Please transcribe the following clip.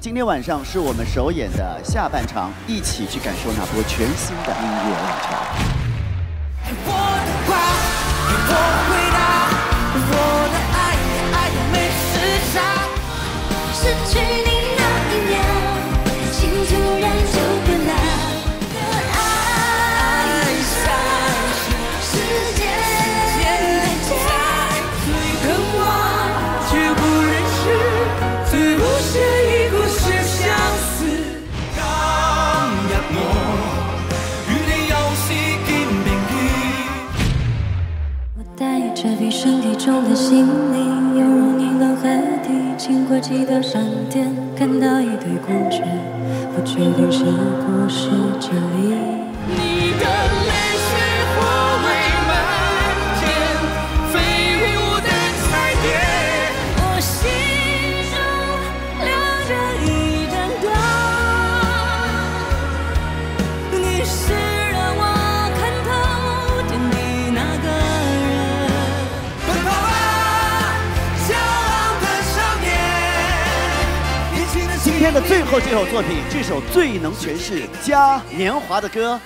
今天晚上是我们首演的下半场，一起去感受那波全新的音乐浪潮。 比身体中的心灵，犹如你脑海底经过几道闪电，看到一堆光圈，不确定是不是真理。你的泪水火为漫天，飞舞的彩蝶。我心中留着一盏灯，你是让我看透天地那个。 今天的最后这首作品，这首最能诠释家年华的歌。